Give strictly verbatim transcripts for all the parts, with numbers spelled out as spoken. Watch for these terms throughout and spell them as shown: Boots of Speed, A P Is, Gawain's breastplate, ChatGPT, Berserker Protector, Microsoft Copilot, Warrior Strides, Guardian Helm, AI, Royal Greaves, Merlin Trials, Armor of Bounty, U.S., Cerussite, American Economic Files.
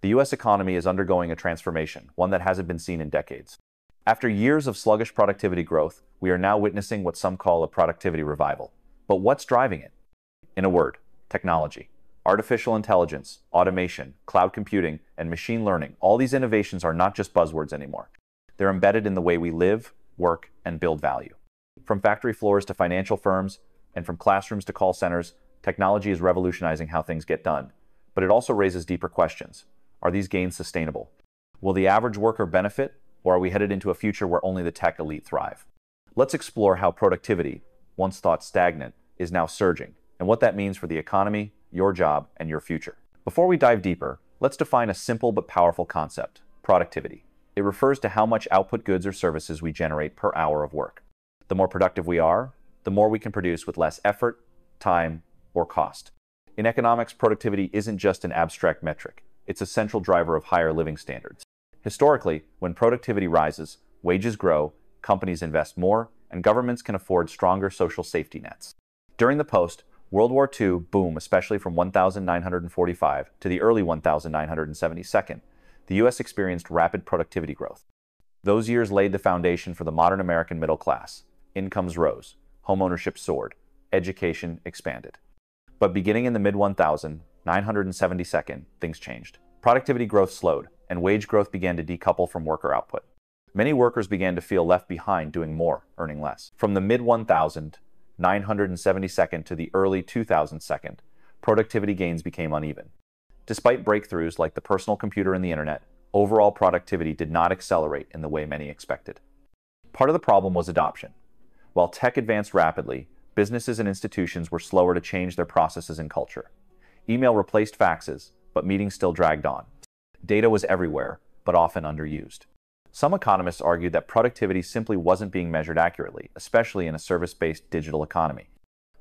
The U S economy is undergoing a transformation, one that hasn't been seen in decades. After years of sluggish productivity growth, we are now witnessing what some call a productivity revival. But what's driving it? In a word, technology. Artificial intelligence, automation, cloud computing, and machine learning, all these innovations are not just buzzwords anymore. They're embedded in the way we live, work, and build value. From factory floors to financial firms, and from classrooms to call centers, technology is revolutionizing how things get done. But it also raises deeper questions. Are these gains sustainable? Will the average worker benefit, or are we headed into a future where only the tech elite thrive? Let's explore how productivity, once thought stagnant, is now surging, and what that means for the economy, your job, and your future. Before we dive deeper, let's define a simple but powerful concept: productivity. It refers to how much output goods or services we generate per hour of work. The more productive we are, the more we can produce with less effort, time, or cost. In economics, productivity isn't just an abstract metric. It's a central driver of higher living standards. Historically, when productivity rises, wages grow, companies invest more, and governments can afford stronger social safety nets. During the post-World War Two boom, especially from nineteen forty-five to the early nineteen seventy-two, the U S experienced rapid productivity growth. Those years laid the foundation for the modern American middle class. Incomes rose, homeownership soared, education expanded. But beginning in the mid nineteen seventy-two, things changed. Productivity growth slowed, and wage growth began to decouple from worker output. Many workers began to feel left behind doing more, earning less. From the mid nineteen seventy-two to the early two thousand two, productivity gains became uneven. Despite breakthroughs like the personal computer and the internet, overall productivity did not accelerate in the way many expected. Part of the problem was adoption. While tech advanced rapidly, businesses and institutions were slower to change their processes and culture. Email replaced faxes, but meetings still dragged on. Data was everywhere, but often underused. Some economists argued that productivity simply wasn't being measured accurately, especially in a service-based digital economy.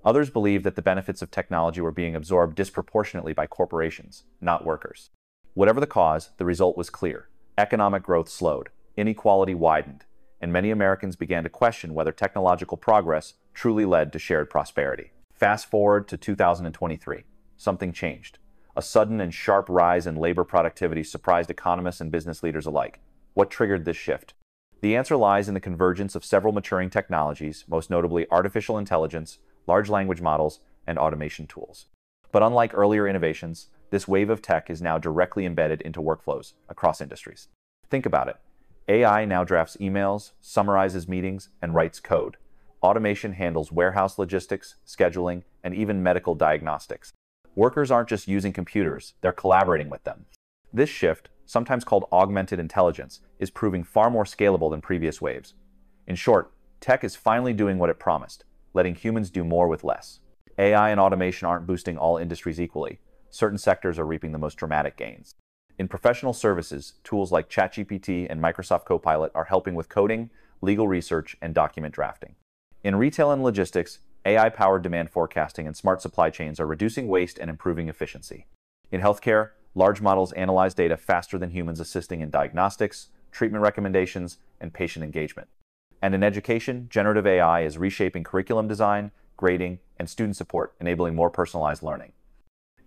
Others believed that the benefits of technology were being absorbed disproportionately by corporations, not workers. Whatever the cause, the result was clear. Economic growth slowed, inequality widened, and many Americans began to question whether technological progress truly led to shared prosperity. Fast forward to two thousand twenty-three. Something changed. A sudden and sharp rise in labor productivity surprised economists and business leaders alike. What triggered this shift? The answer lies in the convergence of several maturing technologies, most notably artificial intelligence, large language models, and automation tools. But unlike earlier innovations, this wave of tech is now directly embedded into workflows across industries. Think about it. A I now drafts emails, summarizes meetings, and writes code. Automation handles warehouse logistics, scheduling, and even medical diagnostics. Workers aren't just using computers, they're collaborating with them. This shift, sometimes called augmented intelligence, is proving far more scalable than previous waves. In short, tech is finally doing what it promised, letting humans do more with less. A I and automation aren't boosting all industries equally. Certain sectors are reaping the most dramatic gains. In professional services, tools like ChatGPT and Microsoft Copilot are helping with coding, legal research, and document drafting. In retail and logistics, A I-powered demand forecasting and smart supply chains are reducing waste and improving efficiency. In healthcare, large models analyze data faster than humans, assisting in diagnostics, treatment recommendations, and patient engagement. And in education, generative A I is reshaping curriculum design, grading, and student support, enabling more personalized learning.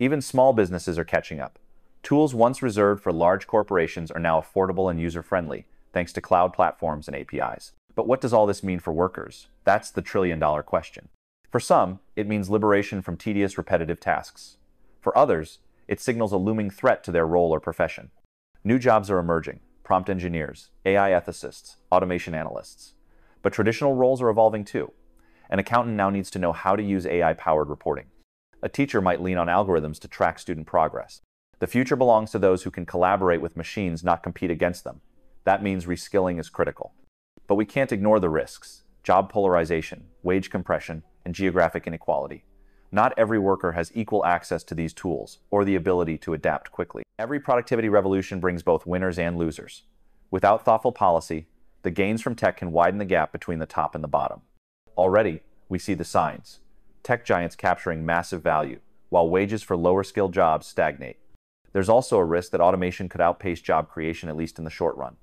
Even small businesses are catching up. Tools once reserved for large corporations are now affordable and user-friendly, thanks to cloud platforms and A P Is. But what does all this mean for workers? That's the trillion-dollar question. For some, it means liberation from tedious, repetitive tasks. For others, it signals a looming threat to their role or profession. New jobs are emerging: prompt engineers, A I ethicists, automation analysts. But traditional roles are evolving too. An accountant now needs to know how to use A I-powered reporting. A teacher might lean on algorithms to track student progress. The future belongs to those who can collaborate with machines, not compete against them. That means reskilling is critical. But we can't ignore the risks: job polarization, wage compression, and geographic inequality. Not every worker has equal access to these tools or the ability to adapt quickly. Every productivity revolution brings both winners and losers. Without thoughtful policy, the gains from tech can widen the gap between the top and the bottom. Already, we see the signs: tech giants capturing massive value, while wages for lower-skilled jobs stagnate. There's also a risk that automation could outpace job creation, at least in the short run.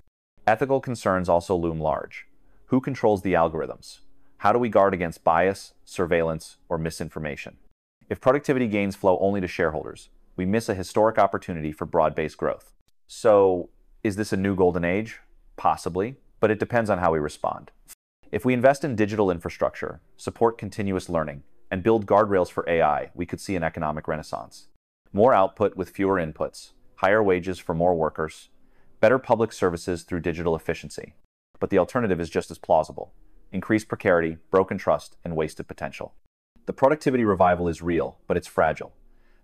Ethical concerns also loom large. Who controls the algorithms? How do we guard against bias, surveillance, or misinformation? If productivity gains flow only to shareholders, we miss a historic opportunity for broad-based growth. So is this a new golden age? Possibly, but it depends on how we respond. If we invest in digital infrastructure, support continuous learning, and build guardrails for A I, we could see an economic renaissance. More output with fewer inputs, higher wages for more workers, better public services through digital efficiency. But the alternative is just as plausible: increased precarity, broken trust, and wasted potential. The productivity revival is real, but it's fragile.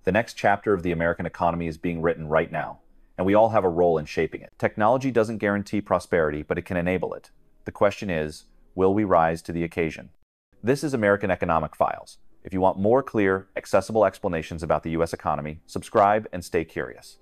The next chapter of the American economy is being written right now, and we all have a role in shaping it. Technology doesn't guarantee prosperity, but it can enable it. The question is, will we rise to the occasion? This is American Economic Files. If you want more clear, accessible explanations about the U S economy, subscribe and stay curious.